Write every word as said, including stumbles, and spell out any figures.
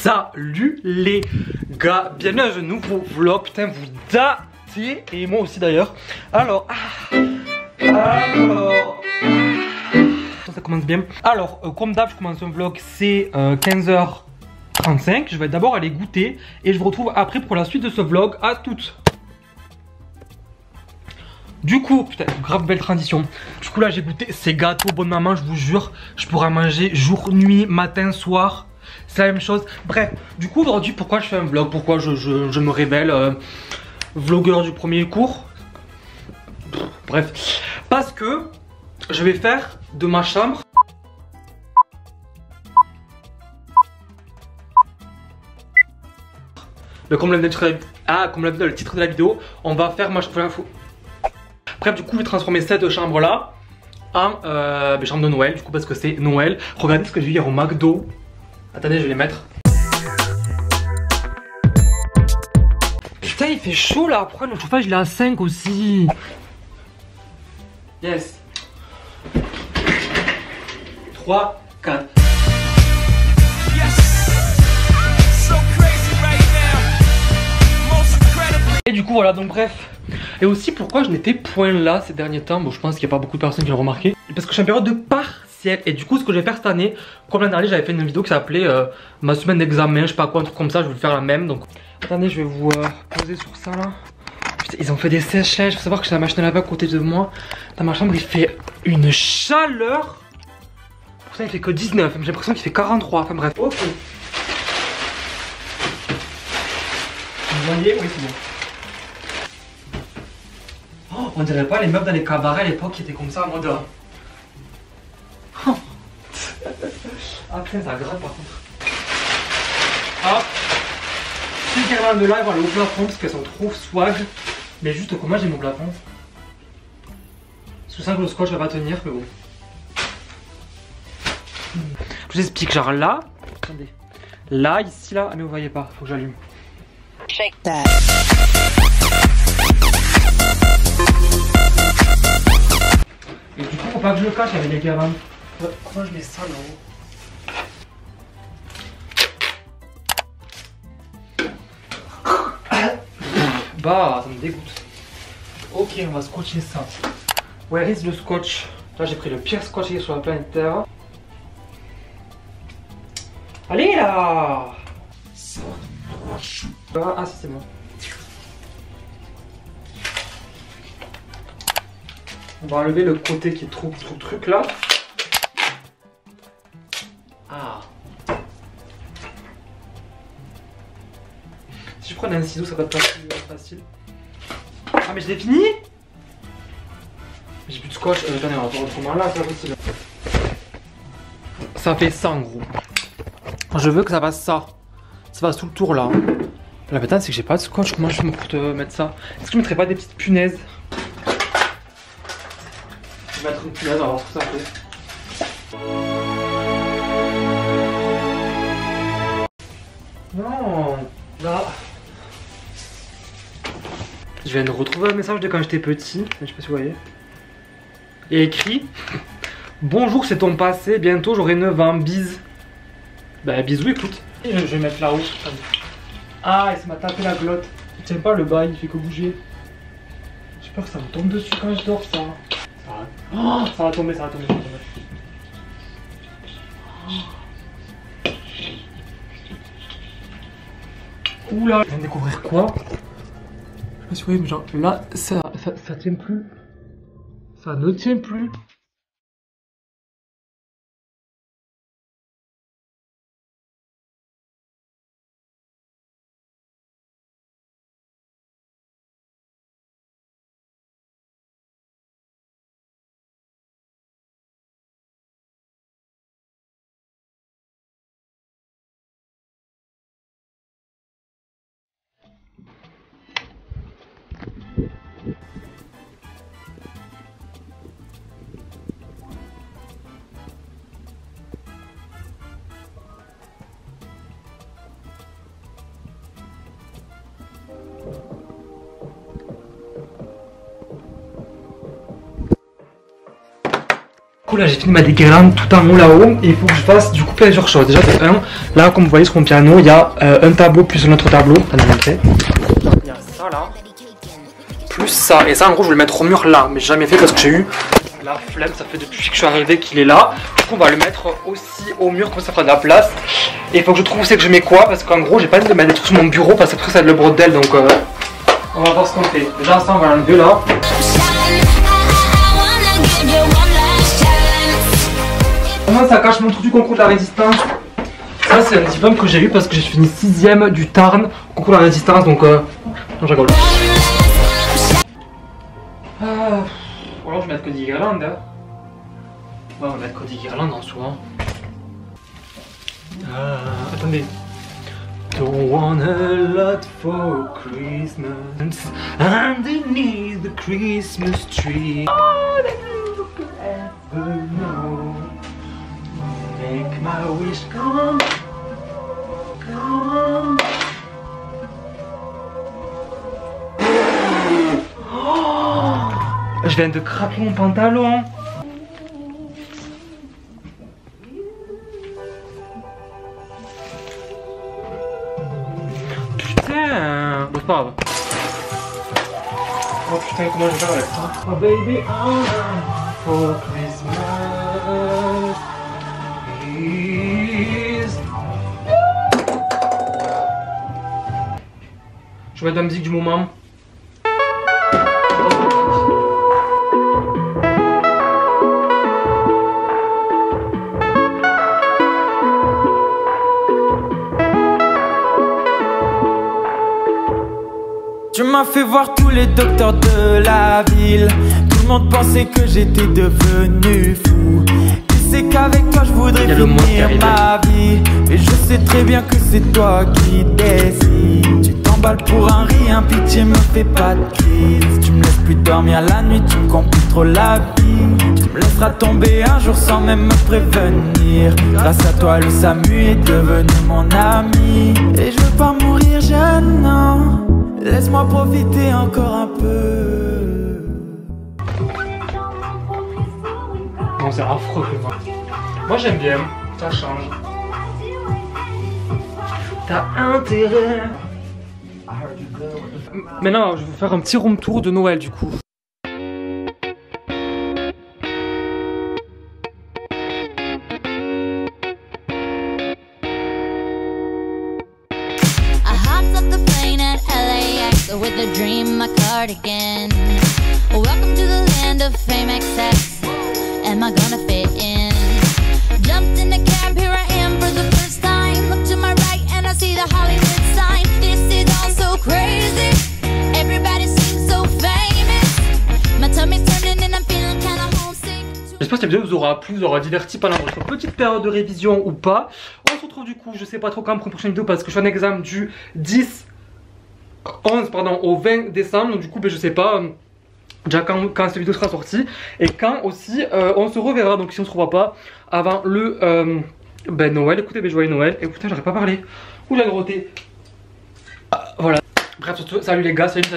Salut les gars, bienvenue dans un nouveau vlog. Putain, vous datez, et moi aussi d'ailleurs. Alors, alors, ça commence bien. Alors, euh, comme d'hab, je commence un vlog, c'est euh, quinze heures trente-cinq. Je vais d'abord aller goûter et je vous retrouve après pour la suite de ce vlog. À toutes. Du coup, putain, grave belle transition. Du coup là j'ai goûté ces gâteaux bonne maman, je vous jure. Je pourrais manger jour, nuit, matin, soir. C'est la même chose. Bref, du coup aujourd'hui pourquoi je fais un vlog? Pourquoi je, je, je me révèle euh, vlogueur du premier cours? Pff, bref, parce que je vais faire de ma chambre. Mais comme le titre de la vidéo, on va faire ma chambre. Bref, du coup, je vais transformer cette chambre-là en euh, chambre de Noël, du coup, parce que c'est Noël. Regardez ce que j'ai eu hier au McDo. Attendez, je vais les mettre. Putain, il fait chaud, là. Pourquoi le chauffage, il est à cinq aussi? Yes. trois, quatre. Et du coup, voilà, donc bref. Et aussi pourquoi je n'étais point là ces derniers temps. Bon, je pense qu'il n'y a pas beaucoup de personnes qui l'ont remarqué. Parce que je suis en période de partiel. Et du coup, ce que je vais faire cette année, comme l'année dernière, j'avais fait une vidéo qui s'appelait euh, ma semaine d'examen, je sais pas quoi, un truc comme ça. Je vais faire la même. Donc, attendez, je vais vous euh, poser sur ça là. Putain, ils ont fait des sèches-linges. Faut savoir que j'ai la machine à laver à côté de moi. Dans ma chambre, il fait une chaleur. Pour ça, il fait que dix-neuf. J'ai l'impression qu'il fait quarante-trois. Enfin bref. Ok. Vous voyez? Oui, c'est bon. On dirait pas les meubles dans les cabarets à l'époque qui étaient comme ça en mode. Oh. Ah putain, ça gratte par contre. Hop. Ces guirlandes là, elles vont aller au plafond parce qu'elles sont trop swag. Mais juste comment j'ai mon plafond. Sous ça que le scotch va pas tenir, mais bon. Je vous explique, genre là. Attendez. Là, ici, là. Ah, mais vous voyez pas, faut que j'allume. Check that. Et du coup, faut pas que je le cache avec les gamins. Pourquoi je mets ça là-haut? Bah, ça me dégoûte. Ok, on va scotcher ça. Where is le scotch? Là, j'ai pris le pire scotch qui est sur la planète Terre. Allez là! Ah, ça c'est bon. On va enlever le côté qui est trop trop truc là. Ah. Si je prenais un ciseau, ça va être pas plus facile. Ah mais je l'ai fini. J'ai plus de scotch. Euh, attendez, on va faire autrement là, c'est pas possible. Ça fait ça en gros. Je veux que ça fasse ça. Ça passe tout le tour là. La bêtise c'est que j'ai pas de scotch. Comment je vais pour te mettre ça? Est-ce que je mettrais pas des petites punaises? Je vais mettre une punaise, on va voir tout ça après. Non, là. Je viens de retrouver un message de quand j'étais petit. Je sais pas si vous voyez. Il y a écrit: bonjour, c'est ton passé. Bientôt j'aurai neuf ans. Bise. Bah, bisous, écoute. Et je vais mettre là-haut. Ah, il se m'a tapé la glotte. Il tient pas le bail, il fait que bouger. J'ai peur que ça me tombe dessus quand je dors, ça. Oh, ça va tomber, ça va tomber, ça va tomber. Oula, je viens de découvrir quoi? Je sais pas si vous voyez, mais genre là, ça, ça, ça tient plus. Ça ne tient plus. là j'ai fini ma déguirlande tout en haut là-haut, et il faut que je fasse du coup plusieurs choses. Déjà de un, là comme vous voyez sur mon piano il y a euh, un tableau plus un autre tableau, attendez, il y a ça là, plus ça, et ça en gros je vais le mettre au mur là, mais j'ai jamais fait parce que j'ai eu la flemme, ça fait depuis que je suis arrivé qu'il est là. Du coup on va le mettre aussi au mur comme ça fera de la place, et il faut que je trouve où c'est que je mets quoi, parce qu'en gros j'ai pas envie de mettre des trucs sur mon bureau parce qu'après ça va être le bordel, donc euh, on va voir ce qu'on fait. Déjà ça on va l'enlever là. Ça cache mon truc du concours de la résistance. Ça c'est un diplôme que j'ai eu parce que j'ai fini sixième du Tarn concours de la résistance, donc euh... non je rigole. Euh... Ou alors je vais mettre que des guirlandes hein. Ouais on va mettre que des guirlandes en soi hein. euh... Attendez. Don't want a lot for Christmas underneath the Christmas tree. Oh, make my wish come, come. Oh, je viens de craquer mon pantalon. Putain, c'est pas grave. Oh putain, comment je vais faire avec ça? Oh baby, oh, for Christmas. Je vais mettre la musique du moment. Tu m'as fait voir tous les docteurs de la ville. Tout le monde pensait que j'étais devenu fou. C'est qu'avec toi je voudrais finir ma vie. Et je sais très bien que c'est toi qui décides. Tu t'emballes pour un rien, pitié me fais pas de crise. Tu me laisses plus dormir la nuit, tu me compliques trop la vie. Tu me laisseras tomber un jour sans même me prévenir. Grâce à toi le Samu est devenu mon ami. Et je veux pas mourir jeune, non. Laisse-moi profiter encore un peu. C'est affreux. Moi j'aime bien, ça change. T'as intérêt. Maintenant je vais vous faire un petit room tour de Noël du coup. Am I gonna fit in? Jumped in the cab, here I am for the first time. Look to my right and I see the Hollywood sign. This is all so crazy. Everybody seems so famous. My tummy's turning and I'm feeling kind of homesick. J'espère que cette vidéo vous aura plu, vous aura diverti pendant votre petite période de révision ou pas. On se retrouve du coup, je sais pas trop quand pour une prochaine vidéo parce que je fais un examen du dix, onze pardon, au vingt décembre. Donc du coup, ben, je sais pas. Déjà quand, quand cette vidéo sera sortie et quand aussi euh, on se reverra, donc si on se revoit pas avant le euh, ben Noël, écoutez ben joyeux Noël, écoutez j'aurais pas parlé, ou j'ai groté, ah, voilà, bref surtout salut les gars, salut, salut.